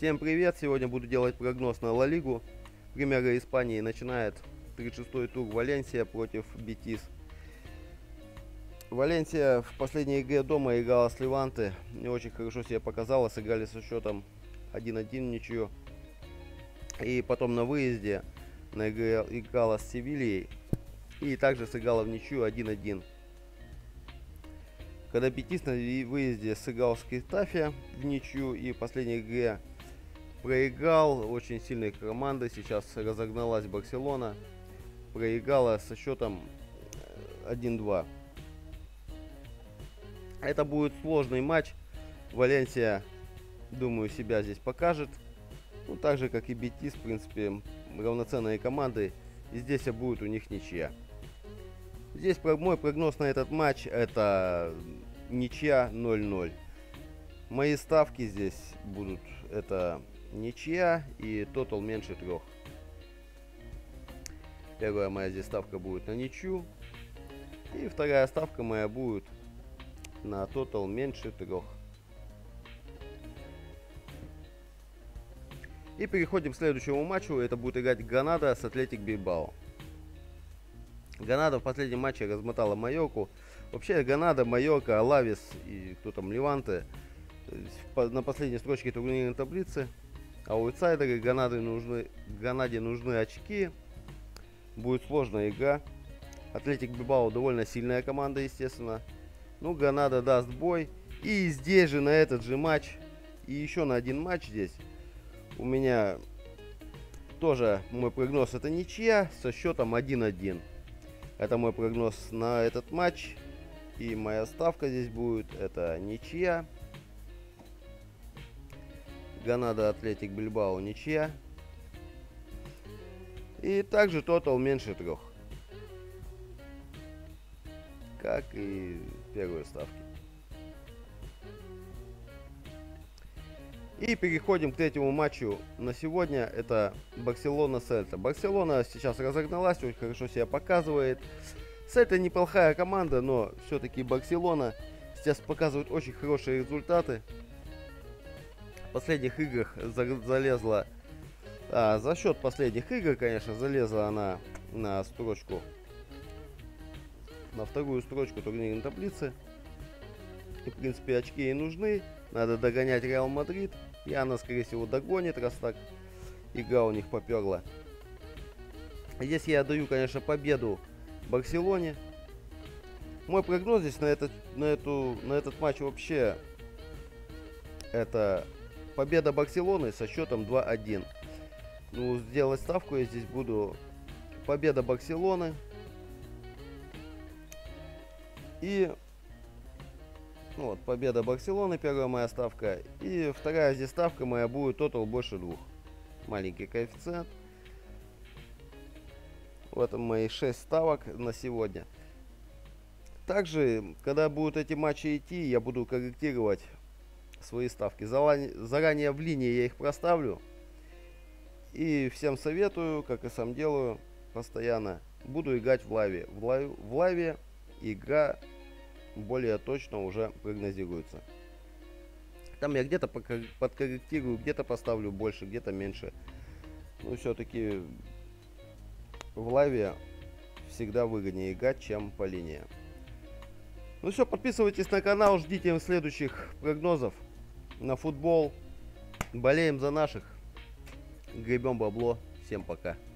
Всем привет! Сегодня буду делать прогноз на Ла Лигу. Примера Испании начинает 36-й тур Валенсия против Бетис. Валенсия в последней игре дома играла с Леванте. Не очень хорошо себя показала. Сыграли со счетом 1-1 ничью. И потом на выезде на игре играла с Севильей. И также сыграла в ничью 1-1. Когда Бетис на выезде сыграл с Китафи в ничью и в последней игре проиграл. Очень сильная команда. Сейчас разогналась Барселона. Проиграла со счетом 1-2. Это будет сложный матч. Валенсия, думаю, себя здесь покажет. Ну, так же, как и Бетис, в принципе, равноценные команды. И здесь будет у них ничья. Здесь мой прогноз на этот матч — это ничья 0-0. Мои ставки здесь будут — это ничья и тотал меньше 3. Первая моя здесь ставка будет на ничью. И вторая ставка моя будет на тотал меньше 3. И переходим к следующему матчу. Это будет играть Гранада с Атлетик Бильбао. Гранада в последнем матче размотала Майорку. Вообще Гранада, Майорка, Алавес и кто там, Леванте, на последней строчке турнирной таблицы. Аутсайдеры. Гранаде нужны очки. Будет сложная игра. Атлетик Бильбао довольно сильная команда, естественно. Ну, Гранада даст бой. И здесь же на этот же матч, и еще на один матч здесь у меня тоже мой прогноз — это ничья со счетом 1-1. Это мой прогноз на этот матч. И моя ставка здесь будет — это ничья. Гранада, Атлетик Бильбао, ничья. И также тотал меньше 3. Как и первые ставки. И переходим к третьему матчу на сегодня. Это Барселона, Сельта. Барселона сейчас разогналась, очень хорошо себя показывает. Сельта неплохая команда, но все-таки Барселона сейчас показывает очень хорошие результаты. В последних играх залезла, за счет последних игр, конечно, залезла она на строчку, на вторую строчку турнирной таблицы. И, в принципе, очки ей нужны. Надо догонять Реал Мадрид. И она, скорее всего, догонит, раз так игра у них поперла. Здесь я отдаю, конечно, победу Барселоне. Мой прогноз здесь на этот матч вообще — это победа Барселоны со счетом 2-1. Ну, сделать ставку я здесь буду. Победа Барселоны. И ну вот, победа Барселоны, первая моя ставка. И вторая здесь ставка моя будет тотал больше 2. Маленький коэффициент. Вот мои 6 ставок на сегодня. Также, когда будут эти матчи идти, я буду корректировать свои ставки. Заранее в линии я их проставлю. И всем советую, как и сам делаю, постоянно. Буду играть в лайве. В лайве игра более точно уже прогнозируется. Там я где-то подкорректирую, где-то поставлю больше, где-то меньше. Но все-таки в лайве всегда выгоднее играть, чем по линии. Ну все, подписывайтесь на канал, ждите следующих прогнозов на футбол. Болеем за наших, гребем бабло. Всем пока.